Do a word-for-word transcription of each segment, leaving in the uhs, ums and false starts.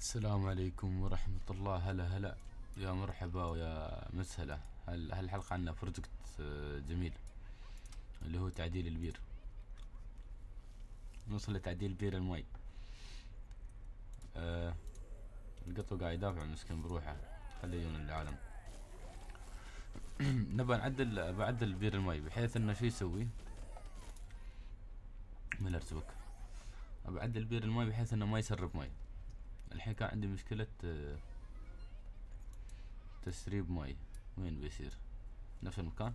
السلام عليكم ورحمة الله. هلا هلا، يا مرحبا ويا مسهلا. هالحلقة عنا بروجكت جميل اللي هو تعديل البير. نوصل لتعديل بير المي. آه القطو قاعد يدافع مسكين بروحه، خليه يجون للعالم. نبغى نعدل بعدل بير المي بحيث انه شو يسوي؟ ملر ارتبك. بعدل بير المي بحيث انه ما يسرب مي. الحين كان عندي مشكلة تسريب مي، وين بيصير؟ نفس المكان؟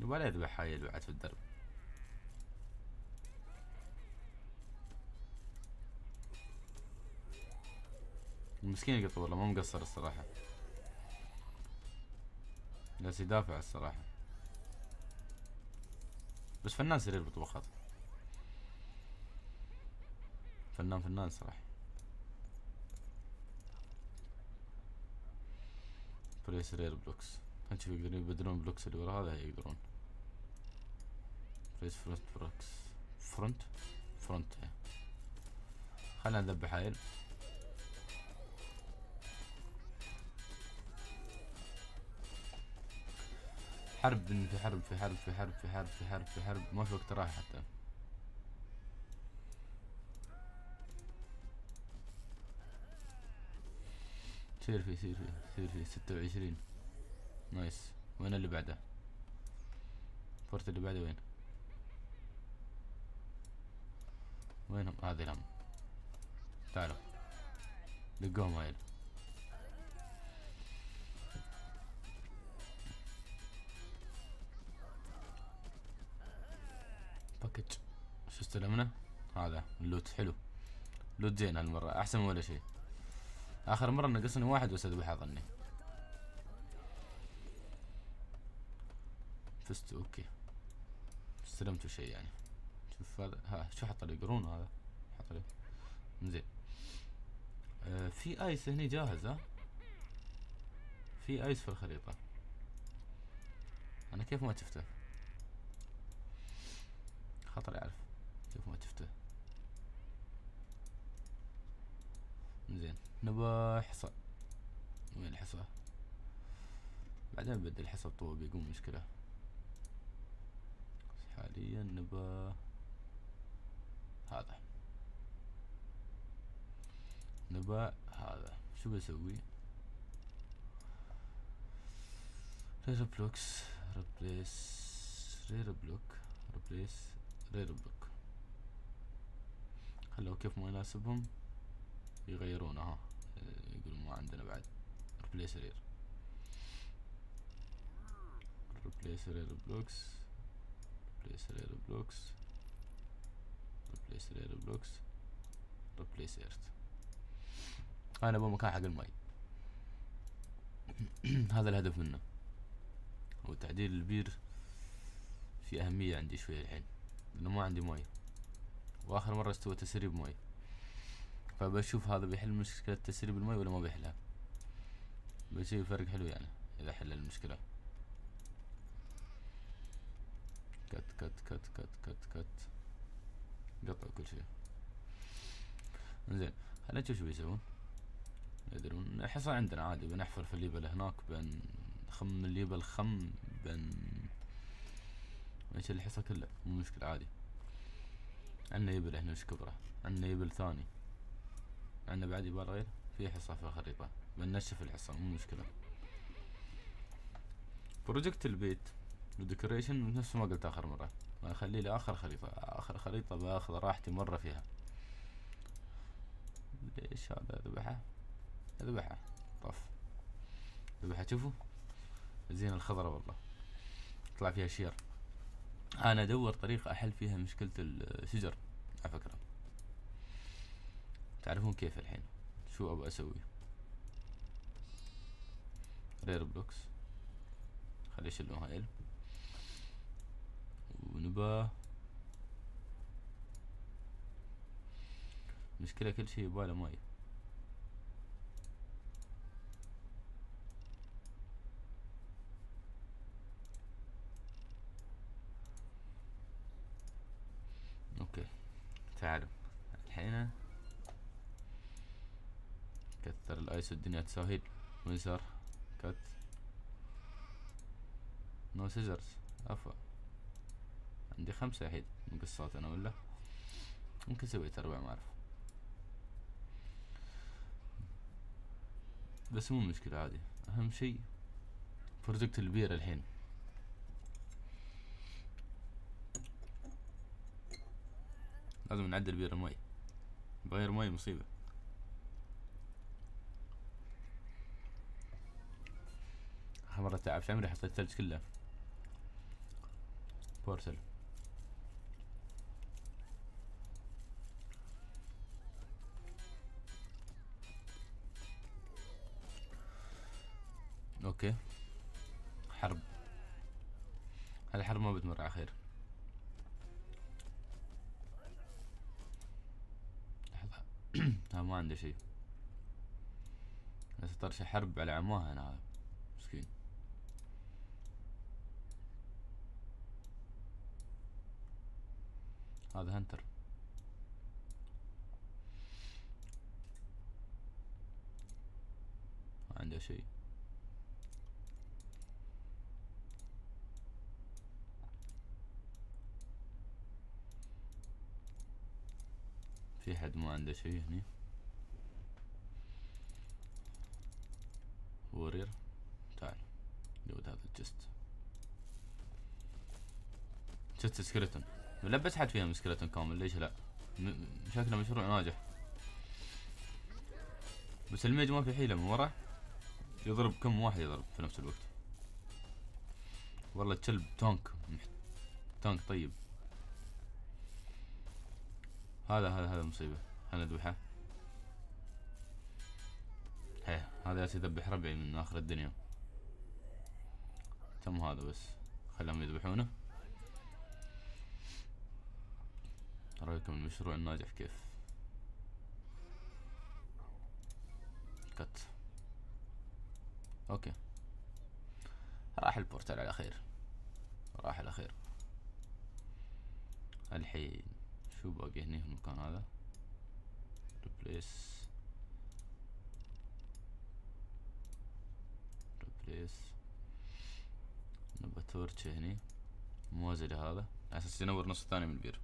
يبغى لا يذبح هاي اللي بعد في الدرب. المسكين القطة والله ما مقصر الصراحة، جالس يدافع الصراحة، بس فنان سرير بطبخات، فنان فنان صراحة. بري سرير بلوكس، هنشوف يقدرون يبدلون بلوكس اللي ورا هذا، يقدرون بريس فرونت بلوكس فرونت فرونت. خلينا نذبح هايل. حرب في حرب في حرب في حرب في حرب في حرب في حرب، ما في وقت راح حتى. سير فيه سير فيه سير فيه ستة وعشرين، نايس. وين اللي بعده؟ فورت اللي بعده وين؟ وينهم؟ هذي الهم، تعالوا دقوهم هايل. باكج شو استلمنا؟ هذا اللوت حلو، لوت زين هالمرة، أحسن ولا شيء. آخر مرة نقصني واحد بس أذبحه ظني. فزت أوكي، استلمتوا شيء يعني. شوف هذا، ها شو حط لي؟ قرون هذا حط لي، زين. آه في آيس هني جاهز، ها في آيس في الخريطة، أنا كيف ما شفته؟ خطر يعرف كيف ما شفته. زين نبى حصى، وين الحصى؟ بعدين بدي الحصى بطوه بيقوم مشكلة، بس حاليا نبى هذا، نبى هذا. شو بسوي؟ رير بلوكس ريبليس رير بلوك ريبليس رير بلوك، خلوه كيف ما يناسبهم يغيرونه. ها يقولون ما عندنا بعد. ريبليس رير ريبليس رير بلوكس ريبليس رير بلوكس ريبليس رير بلوكس ريبليس ايرت. انا بمكان حق المي. هذا الهدف منه، وتعديل البير في اهمية عندي شوية الحين لانه ما عندي مي، واخر مرة استوى تسريب مي، فبشوف هذا بيحل مشكلة تسريب المي ولا ما بيحلها. بيسوي فرق حلو يعني إذا حل المشكلة. كت كت كت كت كت كت قطع كل شيء. إنزين خلينا نشوف شو بيسوون. يقدرون حصى عندنا عادي، بنحفر في الليبل هناك، بنخم الليبل خم، بن نشيل الحصى كله مو مشكلة عادي. عنا يبل احنا مش كبره، عنا يبل ثاني، عندنا بعد يبال غير. في حصة في الخريطة، بنشف الحصة مو مشكلة. بروجكت البيت وديكوريشن نفس ما قلت آخر مرة، أخليه لآخر خريطة. آخر خريطة بأخذ راحتي مرة فيها. ليش هذا؟ ذبحه ذبحه طف ذبحه. شوفوا زين الخضرة والله، طلع فيها شير. أنا أدور طريقة أحل فيها مشكلة الشجر على فكرة. تعرفون كيف الحين شو ابغى اسوي؟ رير بلوكس خليه يشيلون هايل، ونبا مشكلة كل شي يباله ماي. اوكي تعالوا الحين اكثر الايس والدنيا تسهل. ويزر كات نو سيزرز عفوا. عندي خمسة يحيد مقصات انا ولا ممكن سويت اربع ما اعرف، بس مو مشكلة عادي. اهم شي بروجكت البير الحين. لازم نعدل بير المي، بغير مي مصيبة. اخر مرة تعبت عمري حطيت الثلج كله. بورتل اوكي. حرب، هالحرب ما بتمر على خير. لحظة ها ما عنده شي، بس طرش حرب على عموها انا هذا مسكين. هذا هنتر ما عنده شي. في حد ما عنده شي هني. وورير تعال جود هذا الجست. جست سكرتون ملبس حد فيها سكرتون كامل، ليش لا؟ شكله مشروع ناجح. بس الميج ما في حيلة، من ورا يضرب كم واحد يضرب في نفس الوقت. والله كلب تانك تانك. طيب هذا هذا هذا مصيبة، خلنا نذبحه. هيه هذا يذبح ربعي من آخر الدنيا. تم هذا بس خلهم يذبحونه. رأيكم المشروع الناجح كيف؟ كت اوكي. راح البورتال على خير، راح على خير. الحين شو باقي هني في المكان هذا؟ ريبليس ريبليس. نبى تورتش هني موازي لهذا على اساس ينور نص الثاني من البير.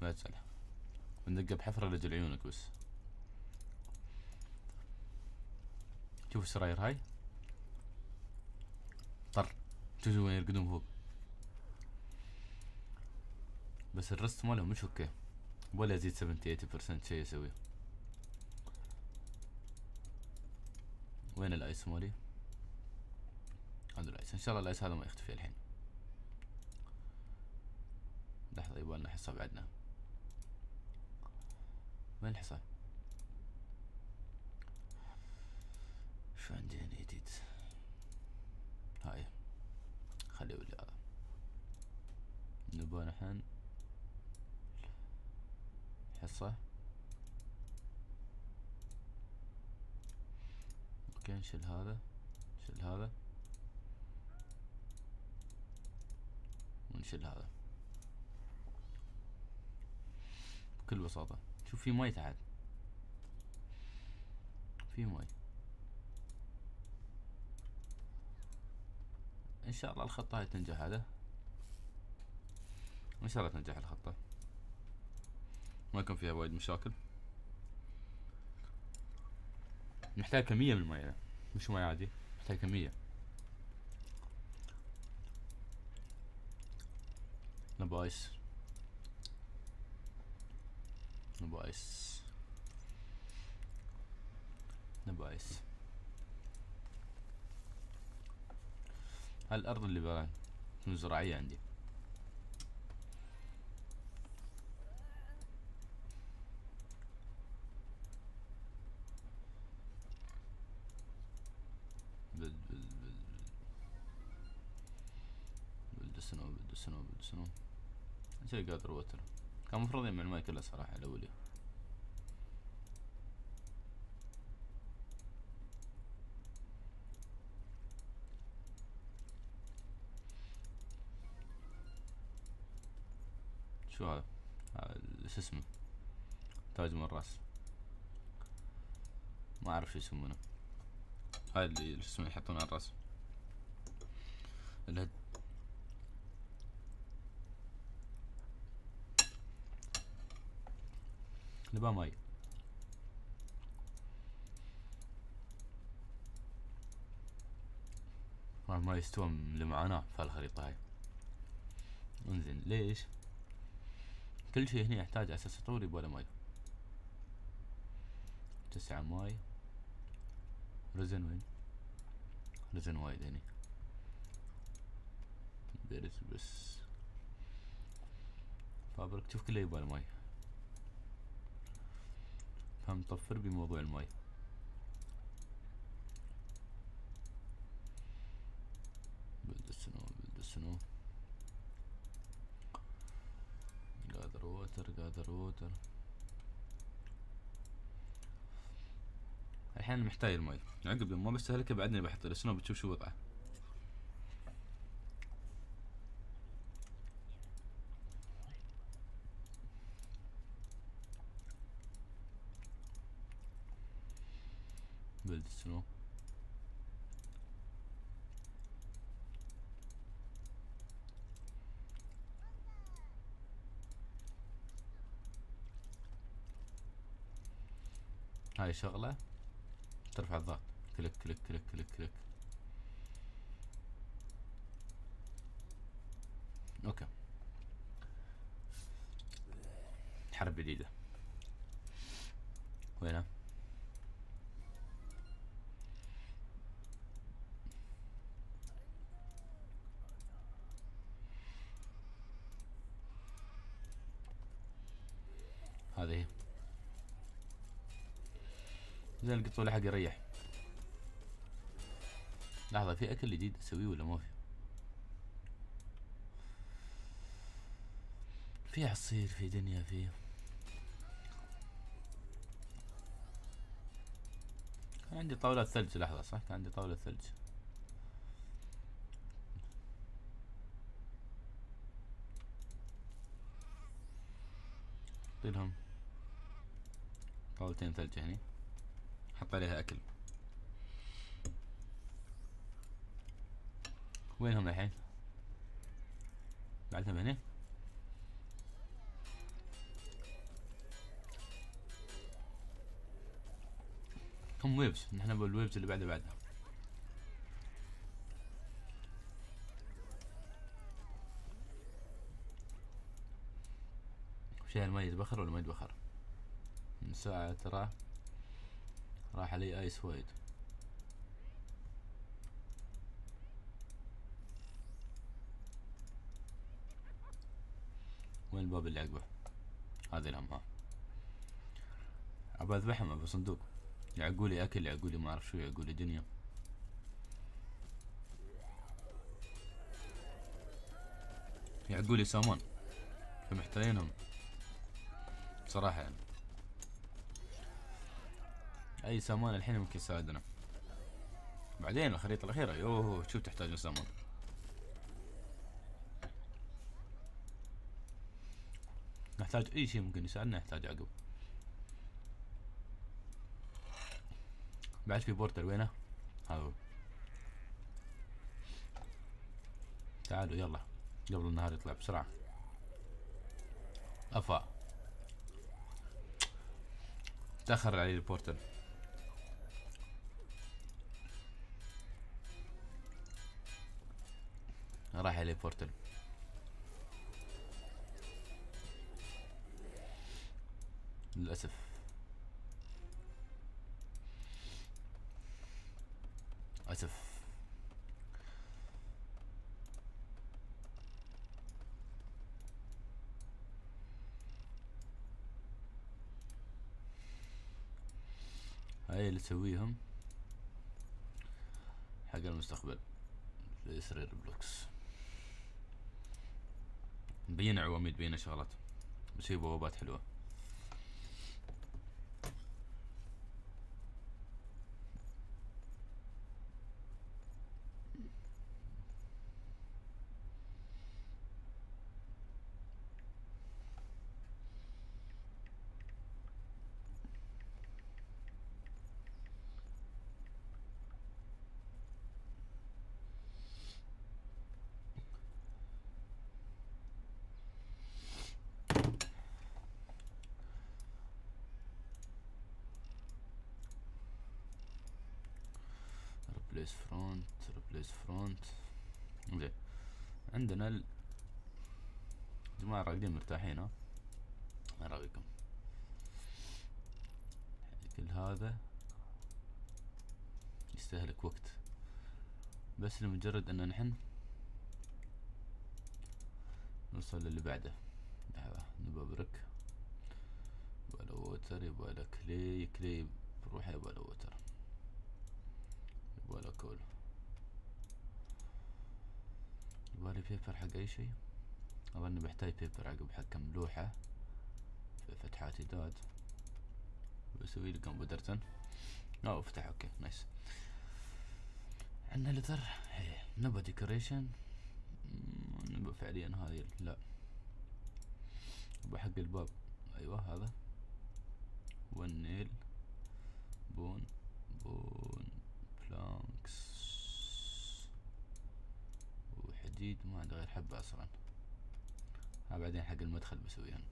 لا تسأله، بندقه بحفرة لجل عيونك بس. شوف السراير هاي طر، شوف وين يرقدون فوق. بس الرست ماله مش اوكي ولا يزيد سبعين ثمانين بالمية شي يسوي. وين الايس مالي؟ عنده الايس، ان شاء الله الايس هذا ما يختفي الحين. لحظة يبالنا حصة بعدنا. وين الحصان؟ شو عندي هنا جديد؟ هاي خليه ولا هذا نبغى نحن حصة. اوكي نشيل هذا، نشيل هذا ونشيل هذا بكل بساطة. شوف في مي تحت، في مي. ان شاء الله الخطة هاي تنجح. هذا ان شاء الله تنجح الخطة، ما يكون فيها وايد مشاكل. نحتاج كمية من المي، مش مي عادي، نحتاج كمية. نبغى ايس، نبغى ايس، نبغى ايس. هالارض اللي برا زراعية عندي. بد بد بد بد سنو بد سنو بد سنو انت قادر وتر. كان مفروض يجمع الماي كله صراحة الأولي. شو هذا؟ شو اسمه؟ تاج من الراس، ما اعرف شو يسمونه. هاي اللي شو اسمه يحطونه على الراس. الهد. نبى ماي. ما يستوى لمعاناة في الخريطة هاي. انزين ليش؟ كل شي هني يحتاج اساس طوري بولا ماي. تسعة ماي. رزن وين؟ رزن وايد هني. بيرس بس. فابرك شوف كله يبغى الماي. فمطفر بموضوع الماي. شنو قادر ووتر قادر ووتر. الحين محتاج المي، عقب ما بستهلكه بعدني بحط السنو. بتشوف شو وضعه. بلد السنو هاي شغلة ترفع الضغط. كليك كليك كليك كليك كليك. اوكي حرب جديدة. وينها؟ هذه زين. القطوله حق يريح. لحظه، في اكل جديد اسويه ولا ما في؟ في عصير، في دنيا، في كان عندي طاوله ثلج. لحظه صح، كان عندي طاوله ثلج. طيلهم طاولتين ثلج هني، حط عليها اكل. وينهم الحين؟ بعدهم هنا. هم ويبز، نحن بالويبز اللي بعده بعدها. شايل الماي يتبخر ولا ما يتبخر؟ من ساعة ترى راح علي ايس وايد. وين الباب اللي عقبه؟ هذه الهمها. ابى اذبحهم، ابى صندوق. يعقولي اكل، يعقولي ما اعرف شو، يعقولي دنيا. يعقولي سامون. فمحتاجينهم بصراحة يعني. اي سامان الحين ممكن يساعدنا. بعدين الخريطة الأخيرة. يوه شوف تحتاجون سامان. نحتاج أي شيء ممكن يساعدنا، نحتاج عقب. بعد في بورتر. وينه؟ هذا هو. تعالوا يلا قبل النهار يطلع بسرعة. أفا تأخر علي البورتر. راح عليه بورتل. للأسف أسف. هاي اللي تسويهم حق المستقبل. السرير بلوكس مبينة عواميد، مبينة شغلات، بسوي بوابات حلوة. replace front replace front. زين عندنا ال... جماعة راقدين مرتاحين ها. ما رايكم؟ كل هذا يستهلك وقت بس لمجرد ان نحن نوصل للي بعده. لحظة نبى برك يبى له ووتر يبى له كلي كلي بروحه يبى له ووتر يبى له كول يبى لي بيبر حق اي شي. اظن بحتاج بيبر عقب حكم لوحة في فتحات داد. بسوي لي كمبيوترتن اه افتح اوكي نايس. عندنا لتر نبى ديكوريشن نبى فعليا هاي لا بحق الباب. ايوه هذا والنيل بون بون بلانكس وحديد ما عندي غير حبة اصلا. ها بعدين حق المدخل بسويهن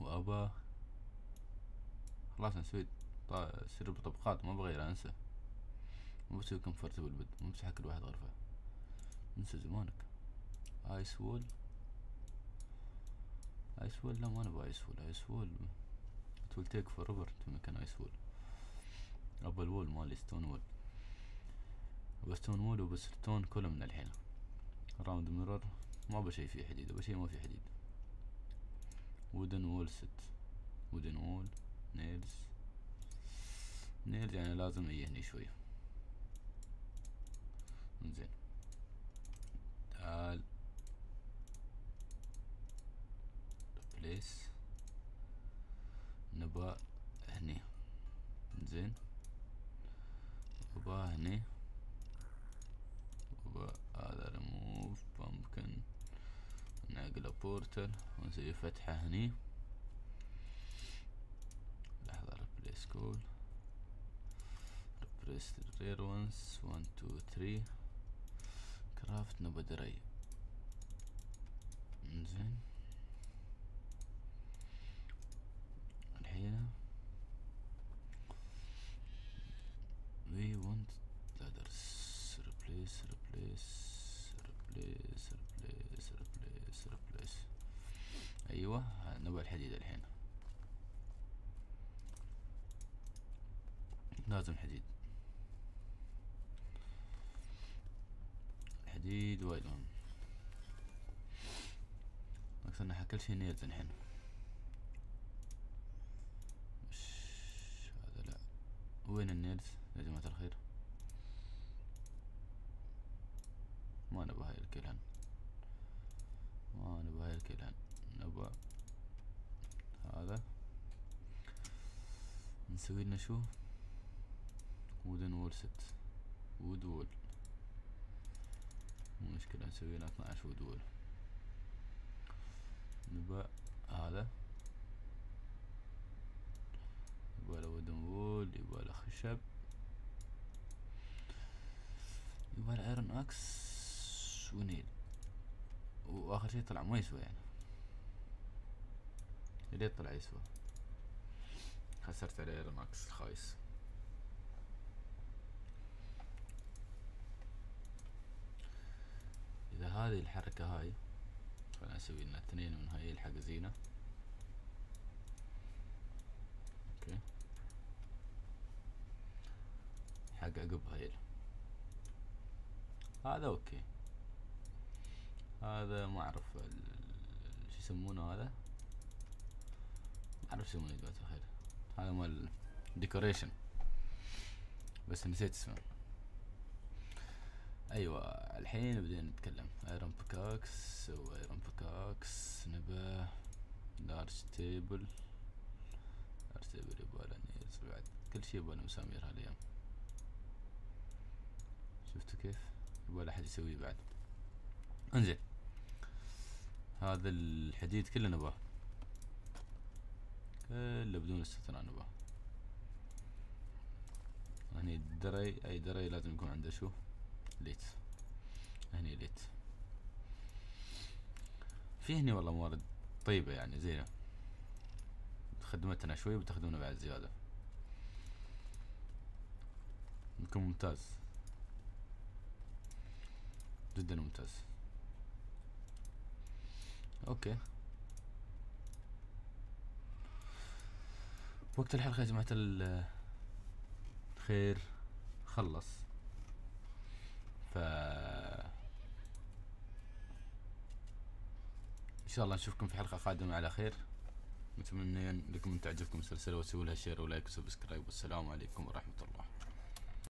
وابا خلاص نسوي سرير بطبقات ما بغير انسى. مو بسوي كمفورتبل بد مو بس حق الواحد غرفة انسى زمانك. ايس وول ايس وول لا ما نبغى ايس وول ايس وول it will take forever to make an ice wall. ابى الوول مالي ستون وول وستون وول وبستون كله من الحين. راوند ميرور ما بشي فيه حديد بشي ما فيه حديد. wooden wall set wooden wall nails nails يعني لازم يهني شوي. انزين تعال replace نبا هني زين وبا هني وبا هذا ريموف بامبكن نقله بورتل ونسوي فتحة هني. لحظة ريبليس كول ريبليس رير ونس ون تو ثري كرافت نبا دري زين. الحين we want ladders replace replace replace replace replace replace. أيوة نبغى الحديد الحين لازم حديد الحديد وايد مهم. نقصنا حق كل شي نيلز الحين. وين النيلز يا جماعة الخير؟ ما نبى هاي الكلهن ما نبى هاي الكلهن نبى هذا. نسوي لنا شو وودن وول ست وود وول مو مشكلة نسوي لنا اثناعش وود وول. نبى هذا يباله ودن وول يباله خشب يباله ايرون اكس ونيل واخر شي طلع ما يسوى يعني يليت طلع يسوى. خسرت على ايرون اكس الخايس. اذا هذه الحركة هاي خلنا نسوي لنا اثنين من هاي الحق زينة. اوكي حق عقب هايل هذا اوكي. هذا ما اعرف ال... شو يسمونه هذا ما اعرف شو يسمونه يا جماعة الخير. هذا مال ديكوريشن بس نسيت اسمه. ايوه الحين بدينا نتكلم. ايرون بيكاكس وايرون بيكاكس نبى لارج تيبل ارتبر يباله نيلز بعد كل شي يباله مسامير هاليوم. شفتوا كيف يباله احد يسويه بعد. انزين هذا الحديد كله نباه كله بدون استثناء نباه. هني الدري اي دري لازم يكون عنده شو ليت. هني ليت في هني والله موارد طيبة يعني زينة خدمتنا شوي بتخدمنا بعد زيادة. بيكون ممتاز جدا ممتاز. اوكي وقت الحلقة يا جماعة الخير خلص. ف ان شاء الله نشوفكم في حلقة قادمة على خير. متمنيين لكم ان تعجبكم السلسلة وتسووا لها شير ولايك وسبسكرايب، والسلام عليكم ورحمة الله.